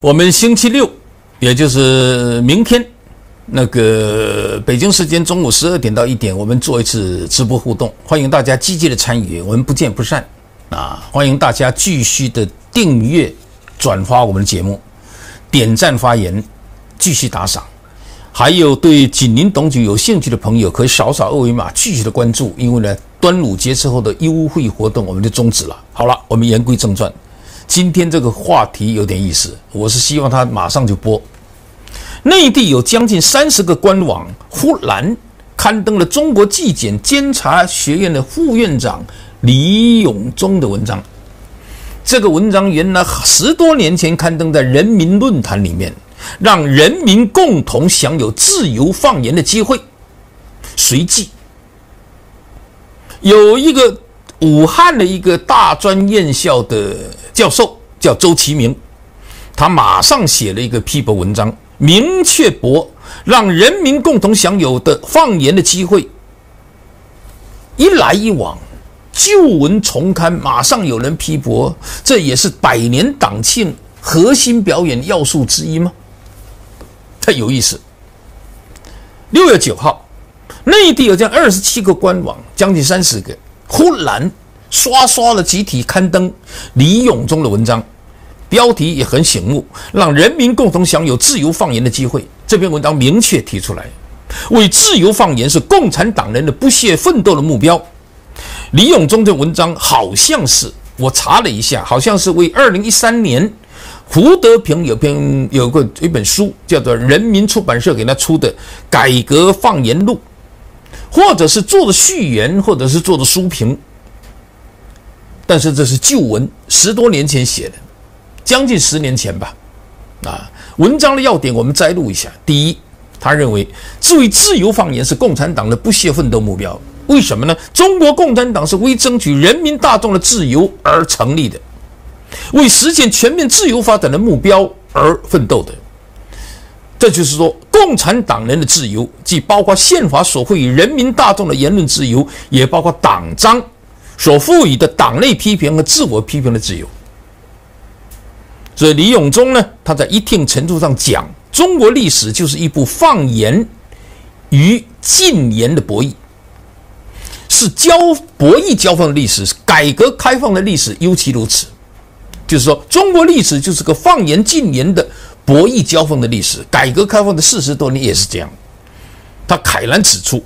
我们星期六，也就是明天，北京时间中午12点到1点，我们做一次直播互动，欢迎大家积极的参与，我们不见不散啊！欢迎大家继续的订阅、转发我们的节目，点赞发言，继续打赏。还有对紧邻董举有兴趣的朋友，可以扫扫二维码继续的关注，因为呢，端午节之后的优惠活动我们就终止了。好了，我们言归正传。今天这个话题有点意思，我是希望他马上就播。内地有将近30个官网忽然刊登了中国纪检监察学院的副院长李永忠的文章。这个文章原来10多年前刊登在《人民论坛》里面，让人民共同享有自由放言的机会。随即有一个武汉的一个大专院校的教授叫周其明，他马上写了一个批驳文章，明确驳让人民共同享有的放言的机会。一来一往，旧文重刊，马上有人批驳，这也是100年党庆核心表演要素之一吗？太有意思。6月9号，内地有将27个官网，将近30个。忽然刷刷的集体刊登李永忠的文章，标题也很醒目，让人民共同享有自由放言的机会。这篇文章明确提出来，为自由放言是共产党人的不懈奋斗的目标。李永忠的文章好像是，我查了一下，好像是为2013年胡德平有一本书叫做人民出版社给他出的《改革放言录》，或者是做的序言，或者是做的书评。但是这是旧文，10多年前写的，将近10年前吧。文章的要点我们摘录一下。第一，他认为自由放言是共产党的不懈奋斗目标。为什么呢？中国共产党是为争取人民大众的自由而成立的，为实现全面自由发展的目标而奋斗的。这就是说，共产党人的自由既包括宪法所赋予人民大众的言论自由，也包括党章所赋予的党内批评和自我批评的自由。所以李永忠呢，他在一定程度上讲，中国历史就是一部放言与禁言的博弈，是博弈交锋的历史，改革开放的历史尤其如此。就是说，中国历史就是个放言禁言的博弈交锋的历史，改革开放的40多年也是这样。他慨然指出，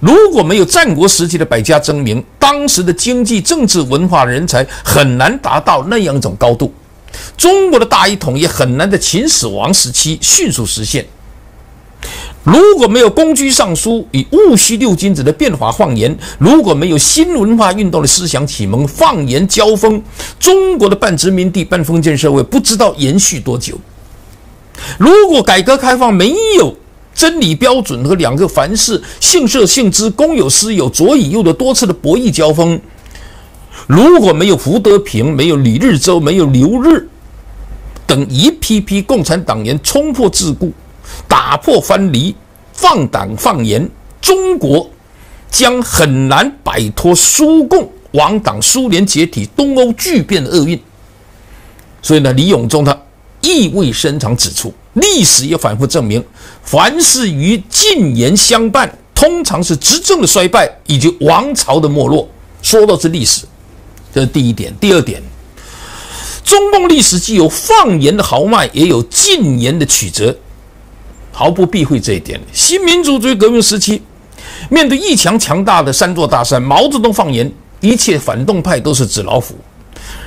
如果没有战国时期的百家争鸣，当时的经济、政治、文化人才很难达到那样一种高度，中国的大一统也很难在秦始皇时期迅速实现。如果没有公车上书与戊戌六君子的变法放言，如果没有新文化运动的思想启蒙、放言交锋，中国的半殖民地、半封建社会不知道延续多久。如果改革开放没有真理标准和两个凡是、性色性知、公有私有、左与右的多次的博弈交锋，如果没有胡德平、没有李日钊、没有刘日等一批批共产党员冲破桎梏、打破藩篱、放胆放言，中国将很难摆脱苏共亡党、苏联解体、东欧巨变的厄运。所以呢，李永忠他意味深长指出，历史也反复证明，凡是与禁言相伴，通常是执政的衰败以及王朝的没落。说到是历史，这是第一点。第二点，中共历史既有放言的豪迈，也有禁言的曲折，毫不避讳这一点。新民主主义革命时期，面对一强大的三座大山，毛泽东放言一切反动派都是纸老虎。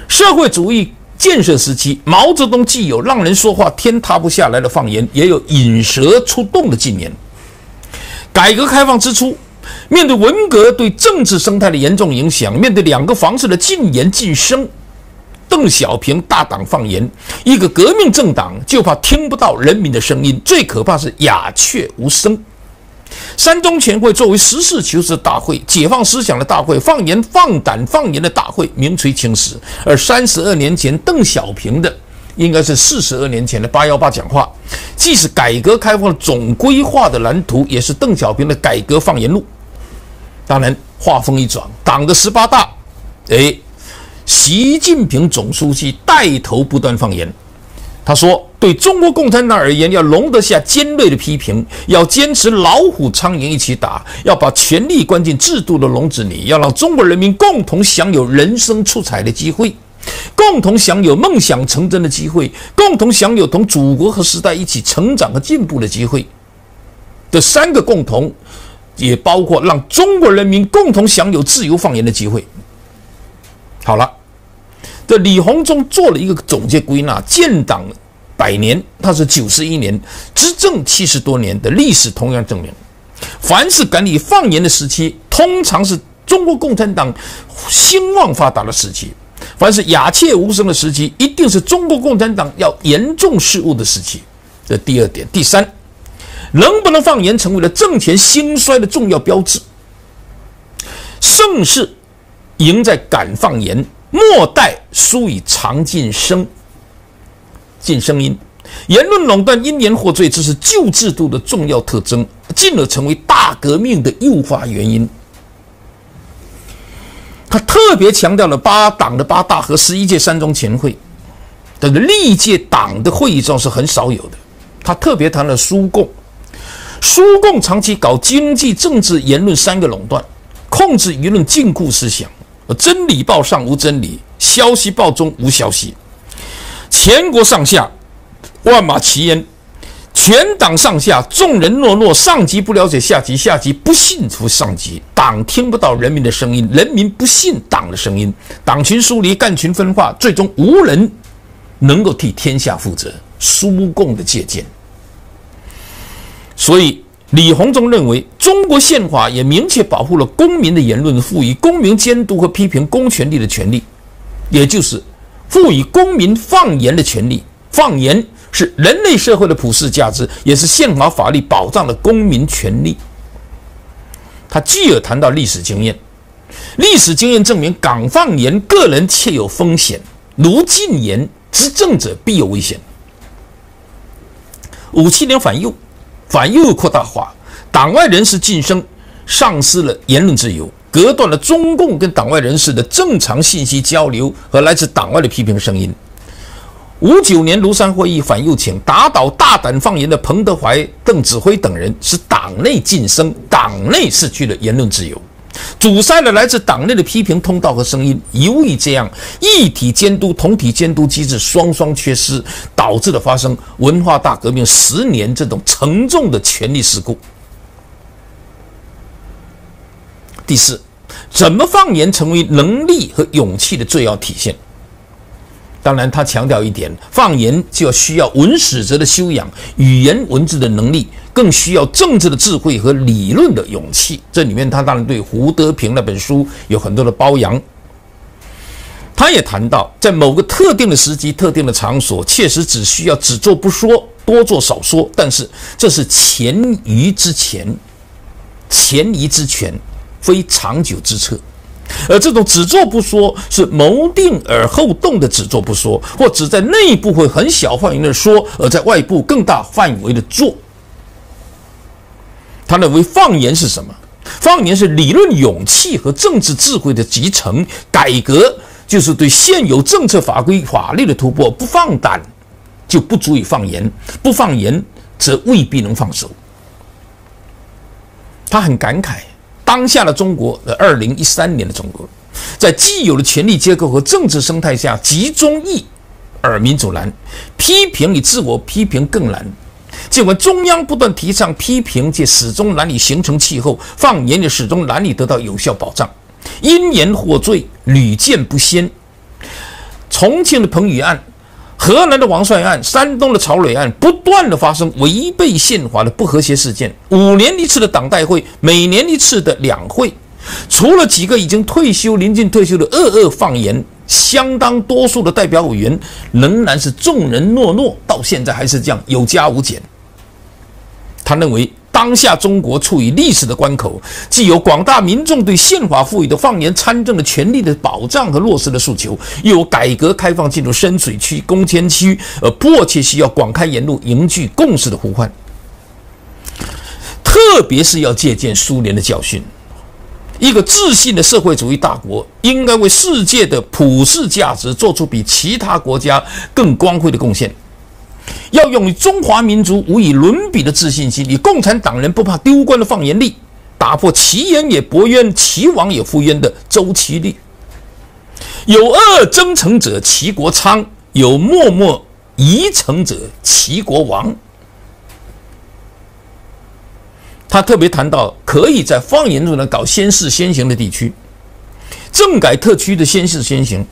社会主义建设时期，毛泽东既有让人说话天塌不下来的放言，也有引蛇出洞的禁言。改革开放之初，面对文革对政治生态的严重影响，面对两个凡是的禁言禁声，邓小平大胆放言，一个革命政党就怕听不到人民的声音，最可怕是鸦雀无声。三中全会作为实事求是的大会、解放思想的大会、放言放胆放言的大会名垂青史。而32年前邓小平的，应该是42年前的818讲话，既是改革开放的总规划的蓝图，也是邓小平的改革放言录。当然话锋一转，党的18大，习近平总书记带头不断放言。他说，对中国共产党而言，要容得下尖锐的批评，要坚持老虎苍蝇一起打，要把权力关进制度的笼子里，要让中国人民共同享有人生出彩的机会，共同享有梦想成真的机会，共同享有同祖国和时代一起成长和进步的机会。这三个共同，也包括让中国人民共同享有自由放言的机会。好了，这李鸿忠做了一个总结归纳：建党100年，他是91年；执政70多年的历史同样证明，凡是敢于放言的时期，通常是中国共产党兴旺发达的时期。凡是鸦雀无声的时期，一定是中国共产党要严重失误的时期。这第二点。第三，能不能放言成为了政权兴衰的重要标志。盛世赢在敢放言，末代输以常禁声。禁声音，言论垄断、因言获罪，这是旧制度的重要特征，进而成为大革命的诱发原因。他特别强调了党的8大和11届3中全会，但是历届党的会议中是很少有的。他特别谈了苏共，苏共长期搞经济、政治、言论3个垄断，控制舆论禁锢思想，真理报上无真理，消息报中无消息，全国上下万马齐喑，全党上下众人懦弱，上级不了解下级，下级不信服上级，党听不到人民的声音，人民不信党的声音，党群疏离，干群分化，最终无人能够替天下负责。苏共的借鉴。所以李鸿忠认为，中国宪法也明确保护了公民的言论，赋予公民监督和批评公权力的权利，也就是赋予公民放言的权利。放言是人类社会的普世价值，也是宪法法律保障的公民权利。他继而谈到历史经验，历史经验证明，敢放言个人确有风险，如禁言执政者必有危险。57年反右扩大化，党外人士晋升，丧失了言论自由，隔断了中共跟党外人士的正常信息交流和来自党外的批评声音。59年庐山会议反右倾，打倒大胆放言的彭德怀、邓子恢等人，使党内晋升，党内失去了言论自由，阻塞了来自党内的批评通道和声音。由于这样，一体监督、同体监督机制双双缺失，导致了发生文化大革命10年这种沉重的权力事故。第四，怎么放言成为能力和勇气的最要体现。当然，他强调一点，放言就要需要文史哲的修养，语言文字的能力，更需要政治的智慧和理论的勇气。这里面他当然对胡德平那本书有很多的褒扬。他也谈到，在某个特定的时机、特定的场所，确实只需要只做不说，多做少说，但是这是前移之权，非长久之策。而这种只做不说，是谋定而后动的只做不说，或只在内部会很小范围的说，而在外部更大范围的做。他认为放言是什么？放言是理论勇气和政治智慧的集成。改革就是对现有政策法规法律的突破。不放胆就不足以放言，不放言则未必能放手。他很感慨当下的中国，2013年的中国，在既有的权力结构和政治生态下，集中易而民主难，批评与自我批评更难。尽管中央不断提倡批评，却始终难以形成气候，放言也始终难以得到有效保障，因言获罪屡见不鲜。重庆的彭宇案、河南的王帅案、山东的曹磊案，不断的发生违背宪法的不和谐事件。5年一次的党代会，每年1次的两会，除了几个已经退休、临近退休的恶放言，相当多数的代表委员仍然是众人懦弱，到现在还是这样，有加无减。他认为当下中国处于历史的关口，既有广大民众对宪法赋予的放言参政的权利的保障和落实的诉求，又有改革开放进入深水区、攻坚区，而迫切需要广开言路、凝聚共识的呼唤。特别是要借鉴苏联的教训，一个自信的社会主义大国应该为世界的普世价值做出比其他国家更光辉的贡献。要用于中华民族无以伦比的自信心，以共产党人不怕丢官的放盐力，打破其言也博冤，其亡也复冤的周其力。有恶争成者，其国昌；有默默遗成者，其国亡。他特别谈到，可以在方言中搞先试先行的地区，政改特区的先试先行。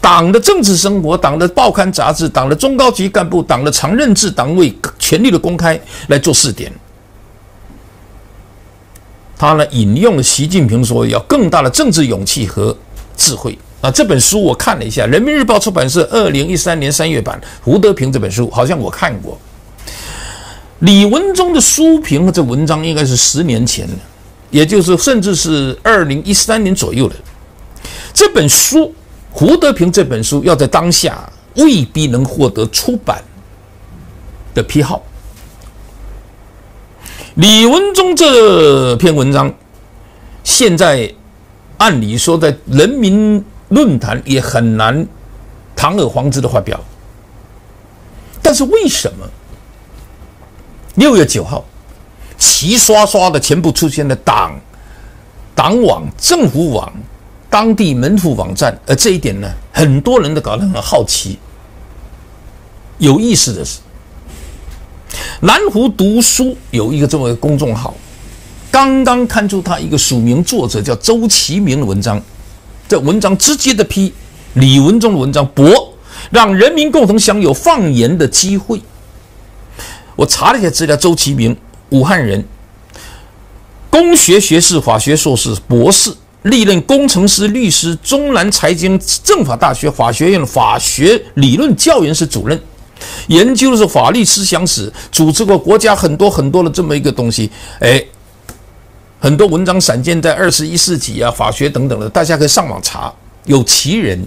党的政治生活、党的报刊杂志、党的中高级干部、党的常任制党委权力的公开来做试点。他呢引用了习近平说要更大的政治勇气和智慧啊。这本书我看了一下，《人民日报》出版社2013年3月版，胡德平这本书好像我看过。李文忠的书评和这文章应该是10年前的，也就是甚至是2013年左右的这本书。 胡德平这本书要在当下未必能获得出版的批号。李文忠这篇文章，现在按理说在人民论坛也很难堂而皇之的发表，但是为什么6月9号齐刷刷的全部出现了党网、政府网？ 当地门户网站，而这一点呢，很多人都搞得很好奇。有意思的是，南湖读书有一个这么一个公众号，刚刚刊出他一个署名作者叫周其明的文章，这文章直接的批李文忠的文章薄，让人民共同享有放言的机会。我查了一下资料，周其明，武汉人，工学学士、法学硕士、博士。 历任工程师、律师，中南财经政法大学法学院的法学理论教研室主任，研究的是法律思想史，组织过国家很多的这么一个东西。哎，很多文章散见在21世纪啊、法学等等的，大家可以上网查，有其人。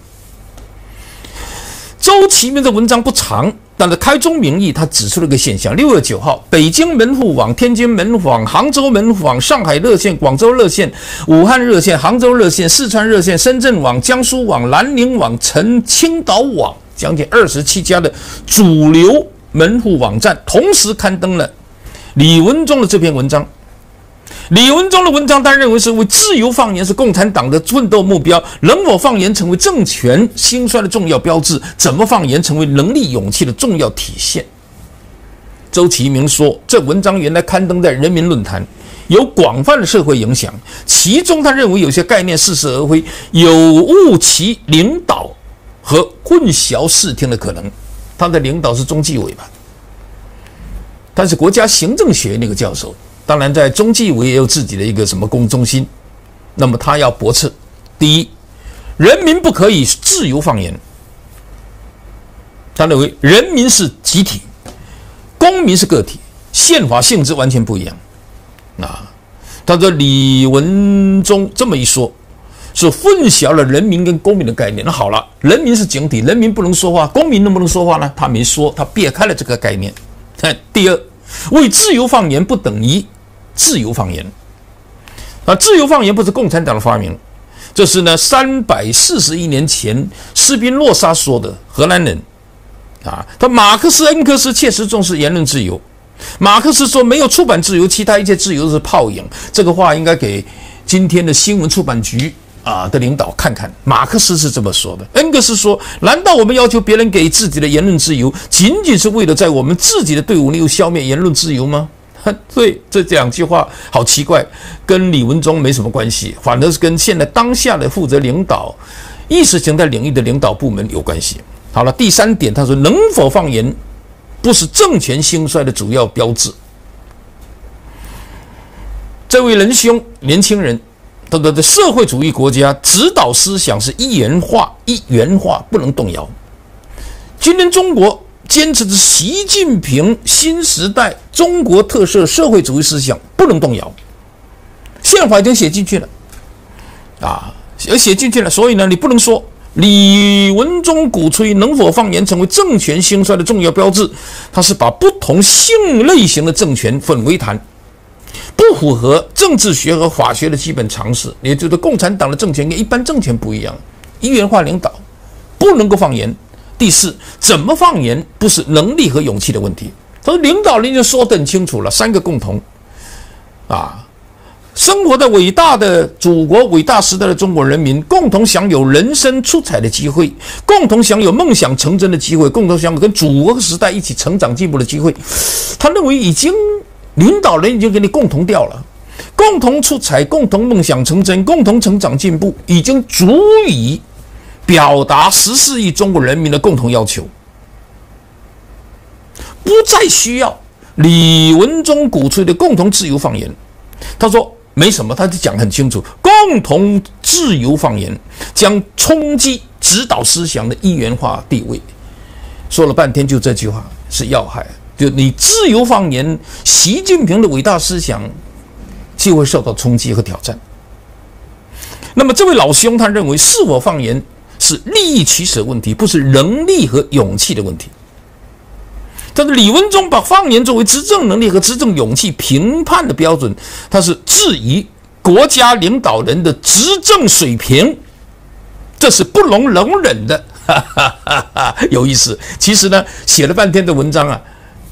周其明的文章不长，但是开宗明义，他指出了一个现象：6月9号，北京门户网、天津门户网、杭州门户网、上海热线、广州热线、武汉热线、杭州热线、四川热线、深圳网、江苏网、南宁网、青岛网，将近27家的主流门户网站同时刊登了李文忠的这篇文章。李文忠的文章，他认为是为自由放言是共产党的奋斗目标，能否放言成为政权兴衰的重要标志？怎么放言成为能力、勇气的重要体现？周其明说，这文章原来刊登在人民论坛，有广泛的社会影响。其中，他认为有些概念似是而非，有误其领导和混淆视听的可能。他的领导是中纪委吧？他是国家行政学院那个教授。 当然，在中纪委也有自己的一个什么公中心，那么他要驳斥：第一，人民不可以自由放言。他认为人民是集体，公民是个体，宪法性质完全不一样。啊，他说李文忠这么一说，是混淆了人民跟公民的概念。那好了，人民是警体，人民不能说话，公民能不能说话呢？他没说，他避开了这个概念。第二，为自由放言不等于。 自由放言啊！自由放言不是共产党的发明，这是呢341年前斯宾诺莎说的，荷兰人啊。他马克思、恩格斯切实重视言论自由。马克思说没有出版自由，其他一切自由是泡影。这个话应该给今天的新闻出版局啊的领导看看。马克思是这么说的。恩格斯说：难道我们要求别人给自己的言论自由，仅仅是为了在我们自己的队伍内消灭言论自由吗？ 所以这两句话好奇怪，跟李文忠没什么关系，反而是跟现在当下的负责领导意识形态领域的领导部门有关系。好了，第三点，他说能否放言不是政权兴衰的主要标志。这位仁兄，年轻人，他的社会主义国家指导思想是一元化不能动摇。今天中国。 坚持着习近平新时代中国特色社会主义思想不能动摇，宪法已经写进去了，啊，也写进去了。所以呢，你不能说李文忠鼓吹能否放言成为政权兴衰的重要标志，他是把不同性类型的政权混为一谈，不符合政治学和法学的基本常识。也就是共产党的政权跟一般政权不一样，一元化领导，不能够放言。第四，怎么放言不是能力和勇气的问题。他说，领导人就说得很清楚了，三个共同啊。 生活在伟大的祖国、伟大时代的中国人民，共同享有人生出彩的机会，共同享有梦想成真的机会，共同享有跟祖国时代一起成长进步的机会。他认为，已经领导人已经给你共同掉了，共同出彩、共同梦想成真、共同成长进步，已经足以表达14亿中国人民的共同要求，不再需要李文忠鼓吹的共同自由放言。他说。 没什么，他就讲很清楚，共同自由放言将冲击指导思想的一元化地位。说了半天，就这句话是要害，就你自由放言，习近平的伟大思想就会受到冲击和挑战。那么，这位老兄他认为，是否放言是利益取舍问题，不是能力和勇气的问题。 但是李文忠把放言作为执政能力和执政勇气评判的标准，他是质疑国家领导人的执政水平，这是不容容忍的。有意思。其实呢，写了半天的文章啊，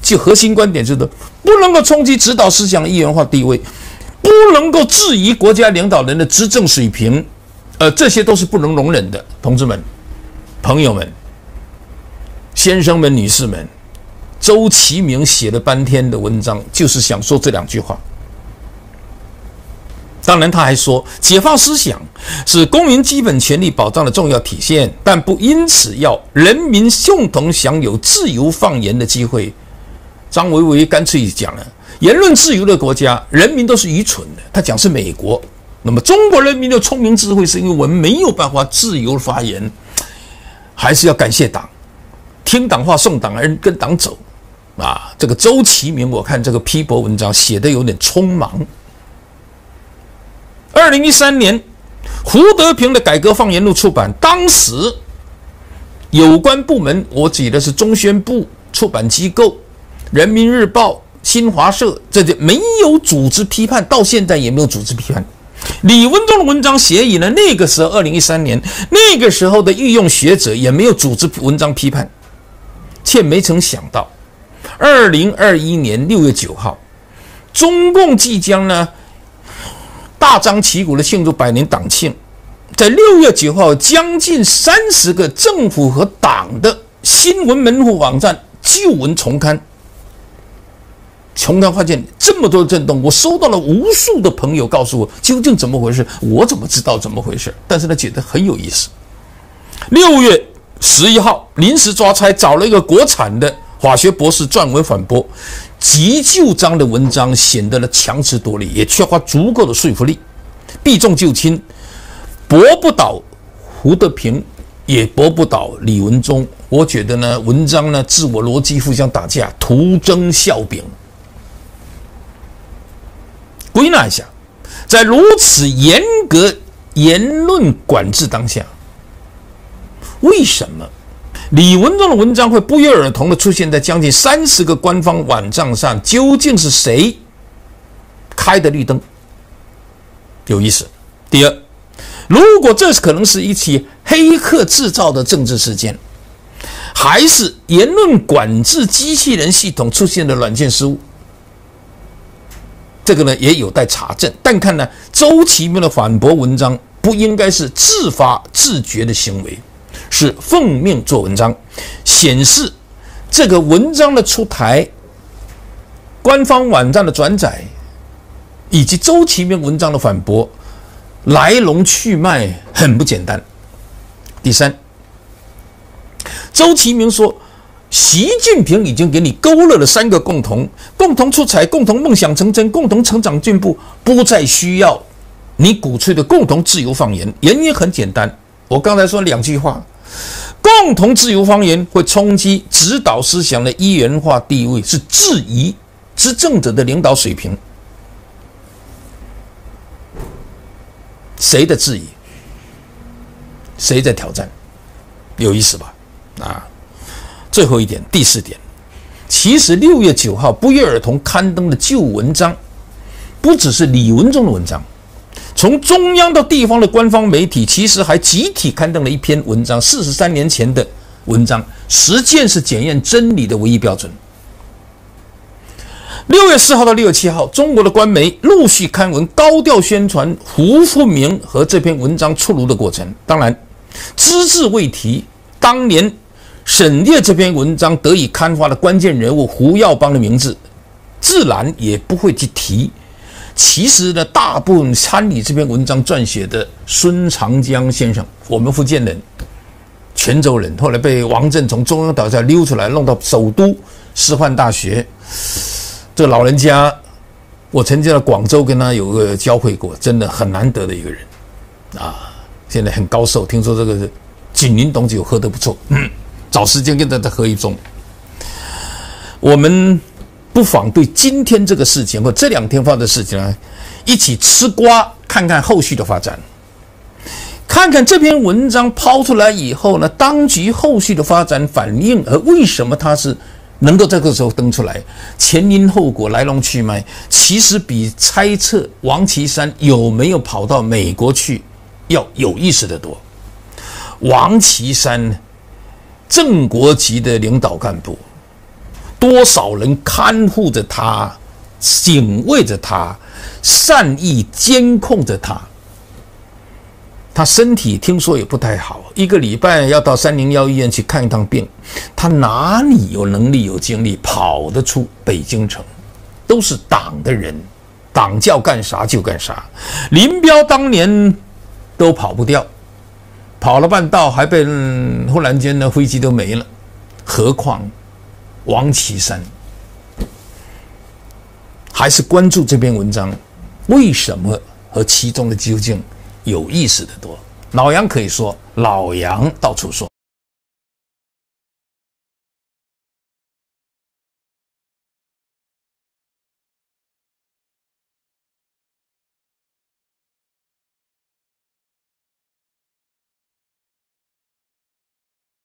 就核心观点就是不能够冲击指导思想一元化地位，不能够质疑国家领导人的执政水平，这些都是不能容忍的。同志们、朋友们、先生们、女士们。 周其明写了半天的文章，就是想说这两句话。当然，他还说，解放思想是公民基本权利保障的重要体现，但不因此要人民共同享有自由放言的机会。张维为干脆讲了，言论自由的国家，人民都是愚蠢的。他讲是美国，那么中国人民的聪明智慧，是因为我们没有办法自由发言，还是要感谢党，听党话，送党人，跟党走。 啊，这个周其明，我看这个批驳文章写的有点匆忙。2013年，胡德平的《改革放言录》出版，当时有关部门，我指的是中宣部、出版机构、人民日报、新华社，这就没有组织批判，到现在也没有组织批判。李文忠的文章写以呢，那个时候2013年，那个时候的御用学者也没有组织文章批判，却没曾想到。 2021年6月9号，中共即将呢大张旗鼓的庆祝百年党庆，在6月9号，将近30个政府和党的新闻门户网站旧文重刊。重刊发现这么多震动，我收到了无数的朋友告诉我究竟怎么回事，我怎么知道怎么回事？但是他觉得很有意思。6月11号，临时抓差找了一个国产的。 法学博士撰文反驳，急救章的文章显得了强词夺理，也缺乏足够的说服力，避重就轻，驳不倒胡德平，也驳不倒李文忠。我觉得呢，文章呢自我逻辑互相打架，徒增笑柄。归纳一下，在如此严格言论管制当下，为什么？ 李文忠的文章会不约而同的出现在将近30个官方网站上，究竟是谁开的绿灯？有意思。第二，如果这可能是一起黑客制造的政治事件，还是言论管制机器人系统出现的软件失误？这个呢也有待查证。但看呢，周其明的反驳文章不应该是自发自觉的行为。 是奉命做文章，显示这个文章的出台、官方网站的转载，以及周其明文章的反驳，来龙去脉很不简单。第三，周其明说，习近平已经给你勾勒了3个共同：共同出彩、共同梦想成真、共同成长进步，不再需要你鼓吹的共同自由放言。原因很简单，我刚才说2句话。 共同自由放言会冲击指导思想的一元化地位，是质疑执政者的领导水平。谁的质疑？谁在挑战？有意思吧？啊，最后一点，第四点，其实6月9号不约而同刊登的旧文章，不只是李文忠的文章。 从中央到地方的官方媒体，其实还集体刊登了一篇文章，43年前的文章，实践是检验真理的唯一标准。6月4号到6月7号，中国的官媒陆续刊文，高调宣传胡复明和这篇文章出炉的过程。当然，只字未提当年沈烈这篇文章得以刊发的关键人物胡耀邦的名字，自然也不会去提。 其实呢，大部分参与这篇文章撰写的孙长江先生，我们福建人，泉州人，后来被王震从中央岛下溜出来，弄到首都师范大学。这老人家，我曾经在广州跟他有个交汇过，真的很难得的一个人啊！现在很高寿，听说这个锦林董酒喝得不错，找时间跟他再喝一盅。我们 不妨对今天这个事情或这2天发生的事情呢，一起吃瓜，看看后续的发展，看看这篇文章抛出来以后呢，当局后续的发展反应，而为什么它是能够这个时候登出来，前因后果、来龙去脉，其实比猜测王岐山有没有跑到美国去要有意思得多。王岐山，正国级的领导干部， 多少人看护着他，警卫着他，善意监控着他。他身体听说也不太好，1个礼拜要到301医院去看一趟病。他哪里有能力有精力跑得出北京城？都是党的人，党叫干啥就干啥。林彪当年都跑不掉，跑了半道还被忽然间呢飞机都没了，何况 王岐山还是关注这篇文章，为什么和其中的究竟有意思得多。老杨可以说，老杨到处说。